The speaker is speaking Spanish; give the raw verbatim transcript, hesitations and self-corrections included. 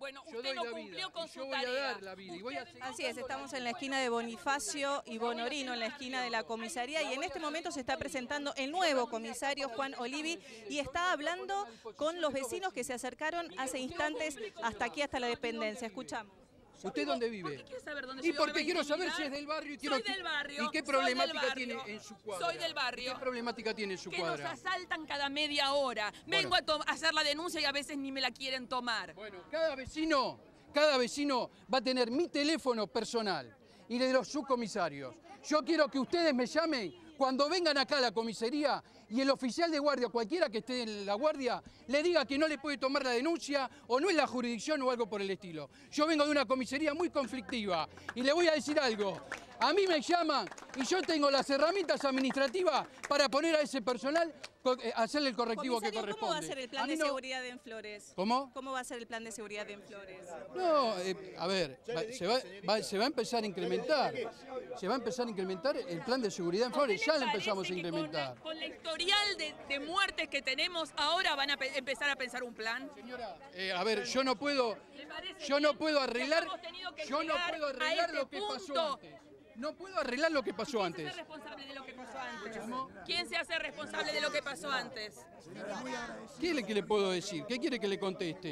Bueno, usted no cumplió con su tarea. Así es, estamos en la esquina de Bonifacio y Bonorino, en la esquina de la comisaría, y en este momento se está presentando el nuevo comisario Juan Olivi y está hablando con los vecinos que se acercaron hace instantes hasta aquí, hasta la dependencia. Escuchamos. ¿Usted dónde vive? ¿Por qué quiere saber dónde vive? Y porque quiero saber si es del barrio y quiero... Soy del barrio. ¿Y qué problemática tiene en su cuadra? Soy del barrio. ¿Qué problemática tiene en su cuadra? Que nos asaltan cada media hora. Vengo bueno. a, a hacer la denuncia y a veces ni me la quieren tomar. Bueno, cada vecino, cada vecino va a tener mi teléfono personal y de los subcomisarios. Yo quiero que ustedes me llamen cuando vengan acá a la comisaría y el oficial de guardia, cualquiera que esté en la guardia, le diga que no le puede tomar la denuncia o no es la jurisdicción o algo por el estilo. Yo vengo de una comisaría muy conflictiva y le voy a decir algo. A mí me llaman y yo tengo las herramientas administrativas para poner a ese personal, hacerle el correctivo que corresponde. ¿Cómo va a ser el plan de no... seguridad en Flores? ¿Cómo? ¿Cómo va a ser el plan de seguridad en Flores? No, eh, a ver, va, se, va, va, se va a empezar a incrementar. Se va a empezar a incrementar el plan de seguridad en Flores, ya lo empezamos a incrementar. Con la, con la historial de, de muertes que tenemos, ahora van a pe empezar a pensar un plan. Señora, eh, a ver, yo no puedo, yo no puedo arreglar, yo no puedo arreglar lo que pasó antes. No puedo arreglar lo que pasó antes. ¿Quién se hace responsable de lo que pasó antes? ¿Quién se hace responsable de lo que pasó antes? ¿Qué es lo que le puedo decir? ¿Qué quiere que le conteste?